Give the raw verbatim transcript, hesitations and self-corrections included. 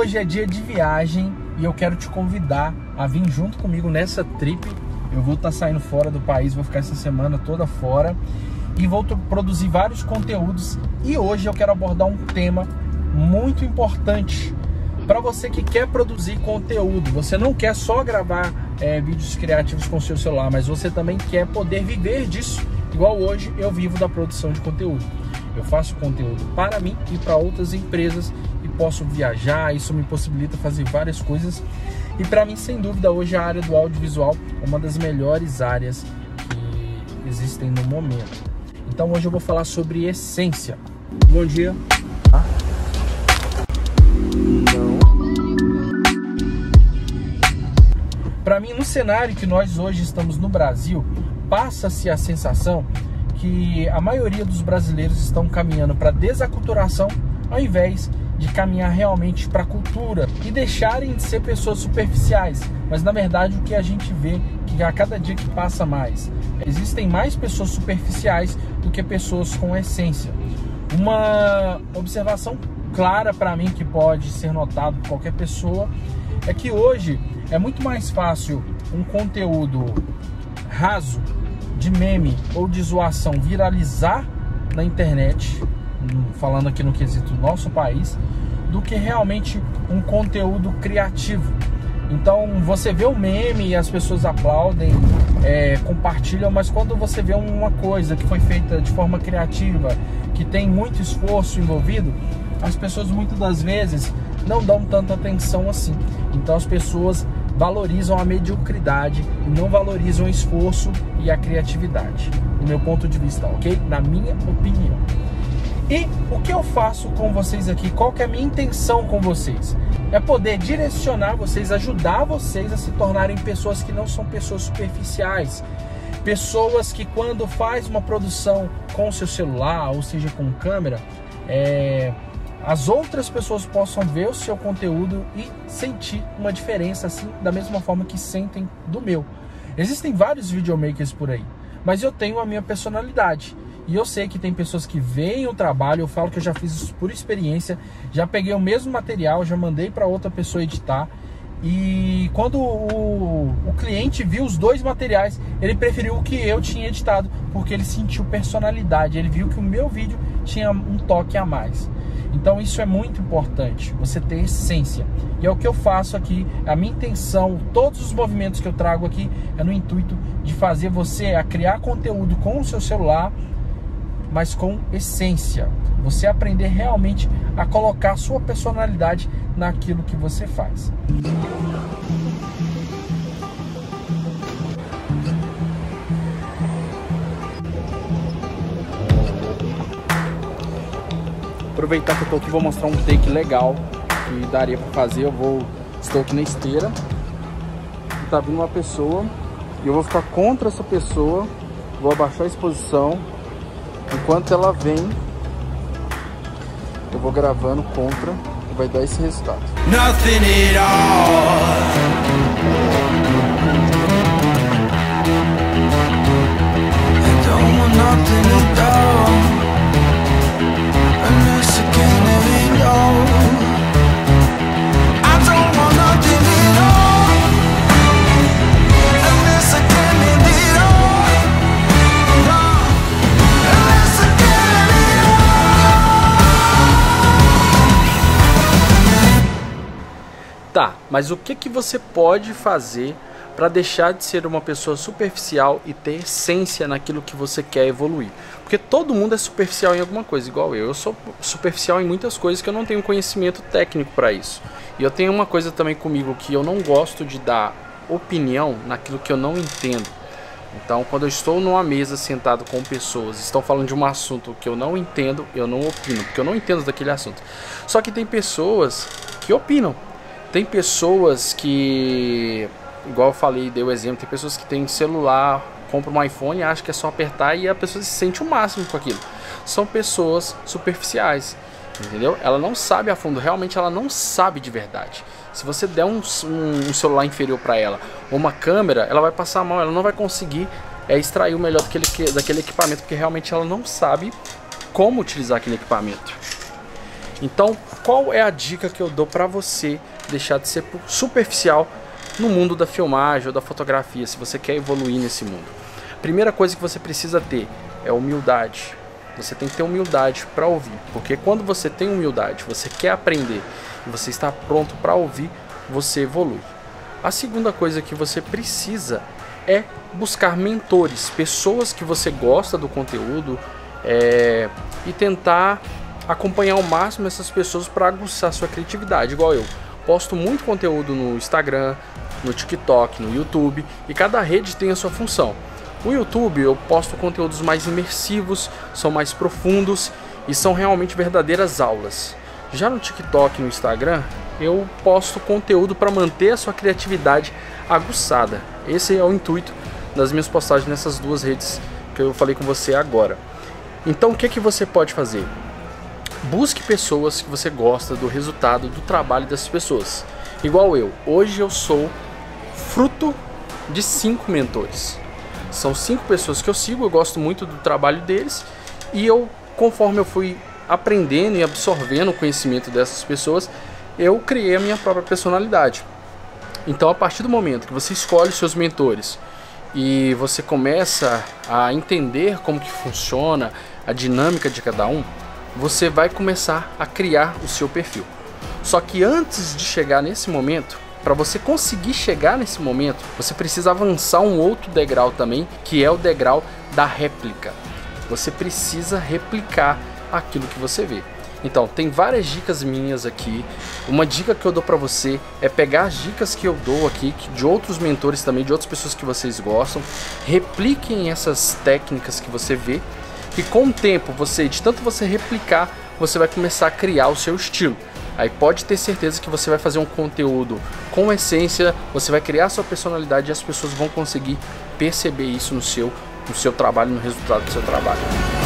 hoje é dia de viagem e eu quero te convidar a vir junto comigo nessa trip. Eu vou estar saindo fora do país, vou ficar essa semana toda fora e vou produzir vários conteúdos. E hoje eu quero abordar um tema muito importante para você que quer produzir conteúdo. Você não quer só gravar é, vídeos criativos com seu celular, mas você também quer poder viver disso. Igual hoje eu vivo da produção de conteúdo. Eu faço conteúdo para mim e para outras empresas e posso viajar, isso me possibilita fazer várias coisas. E para mim, sem dúvida, hoje a área do audiovisual é uma das melhores áreas que existem no momento. Então hoje eu vou falar sobre essência. Bom dia! Ah. Para mim, no cenário que nós hoje estamos no Brasil, passa-se a sensação que a maioria dos brasileiros estão caminhando para a desaculturação ao invés de caminhar realmente para a cultura e deixarem de ser pessoas superficiais. Mas na verdade o que a gente vê é que a cada dia que passa mais, existem mais pessoas superficiais do que pessoas com essência. Uma observação clara para mim que pode ser notado por qualquer pessoa é que hoje é muito mais fácil um conteúdo raso de meme ou de zoação viralizar na internet, falando aqui no quesito nosso país, do que realmente um conteúdo criativo. Então você vê o meme e as pessoas aplaudem, é, compartilham, mas quando você vê uma coisa que foi feita de forma criativa, que tem muito esforço envolvido, as pessoas muitas das vezes não dão tanta atenção assim. Então as pessoas valorizam a mediocridade e não valorizam o esforço e a criatividade, do meu ponto de vista, ok? Na minha opinião. E o que eu faço com vocês aqui? Qual que é a minha intenção com vocês? É poder direcionar vocês, ajudar vocês a se tornarem pessoas que não são pessoas superficiais, pessoas que quando faz uma produção com o seu celular, ou seja, com câmera, é... as outras pessoas possam ver o seu conteúdo e sentir uma diferença assim, da mesma forma que sentem do meu. Existem vários videomakers por aí, mas eu tenho a minha personalidade. E eu sei que tem pessoas que veem o trabalho, eu falo que eu já fiz isso por experiência, já peguei o mesmo material, já mandei para outra pessoa editar. E quando o, o cliente viu os dois materiais, ele preferiu o que eu tinha editado, porque ele sentiu personalidade, ele viu que o meu vídeo tinha um toque a mais. Então isso é muito importante, você ter essência. E é o que eu faço aqui, a minha intenção, todos os movimentos que eu trago aqui, é no intuito de fazer você a criar conteúdo com o seu celular, mas com essência. Você aprender realmente a colocar a sua personalidade naquilo que você faz. Aproveitar que eu tô aqui, vou mostrar um take legal que daria para fazer. Eu vou, estou aqui na esteira, tá vindo uma pessoa e eu vou ficar contra essa pessoa, vou abaixar a exposição. Enquanto ela vem, eu vou gravando contra e vai dar esse resultado. Nothing at all. Tá, mas o que, que você pode fazer para deixar de ser uma pessoa superficial e ter essência naquilo que você quer evoluir? Porque todo mundo é superficial em alguma coisa, igual eu. Eu sou superficial em muitas coisas que eu não tenho conhecimento técnico para isso. E eu tenho uma coisa também comigo, que eu não gosto de dar opinião naquilo que eu não entendo. Então, quando eu estou numa mesa sentado com pessoas, estão falando de um assunto que eu não entendo, eu não opino, porque eu não entendo daquele assunto. Só que tem pessoas que opinam. Tem pessoas que, igual eu falei, dei o exemplo, tem pessoas que têm celular, compram um iPhone, acham que é só apertar e a pessoa se sente o máximo com aquilo. São pessoas superficiais, entendeu? Ela não sabe a fundo, realmente ela não sabe de verdade. Se você der um, um celular inferior para ela, ou uma câmera, ela vai passar mal, ela não vai conseguir é, extrair o melhor daquele, daquele equipamento, porque realmente ela não sabe como utilizar aquele equipamento. Então, qual é a dica que eu dou para você deixar de ser superficial no mundo da filmagem ou da fotografia, se você quer evoluir nesse mundo? A primeira coisa que você precisa ter é humildade. Você tem que ter humildade para ouvir, porque quando você tem humildade, você quer aprender e você está pronto para ouvir, você evolui. A segunda coisa que você precisa é buscar mentores, pessoas que você gosta do conteúdo, é, e tentar acompanhar ao máximo essas pessoas para aguçar sua criatividade, igual eu. Posto muito conteúdo no Instagram, no TikTok, no YouTube, e cada rede tem a sua função. O YouTube eu posto conteúdos mais imersivos, são mais profundos e são realmente verdadeiras aulas. Já no TikTok e no Instagram eu posto conteúdo para manter a sua criatividade aguçada. Esse é o intuito das minhas postagens nessas duas redes que eu falei com você agora. Então o que, que você pode fazer? Busque pessoas que você gosta do resultado do trabalho dessas pessoas. Igual eu, hoje eu sou fruto de cinco mentores. São cinco pessoas que eu sigo, eu gosto muito do trabalho deles, e eu, conforme eu fui aprendendo e absorvendo o conhecimento dessas pessoas, eu criei a minha própria personalidade. Então, a partir do momento que você escolhe os seus mentores e você começa a entender como que funciona a dinâmica de cada um, você vai começar a criar o seu perfil. Só que antes de chegar nesse momento, para você conseguir chegar nesse momento, você precisa avançar um outro degrau também, que é o degrau da réplica. Você precisa replicar aquilo que você vê. Então, tem várias dicas minhas aqui. Uma dica que eu dou para você é pegar as dicas que eu dou aqui, de outros mentores também, de outras pessoas que vocês gostam. Repliquem essas técnicas que você vê, que com o tempo, você, de tanto você replicar, você vai começar a criar o seu estilo. Aí pode ter certeza que você vai fazer um conteúdo com essência, você vai criar a sua personalidade e as pessoas vão conseguir perceber isso no seu, no seu trabalho, no resultado do seu trabalho.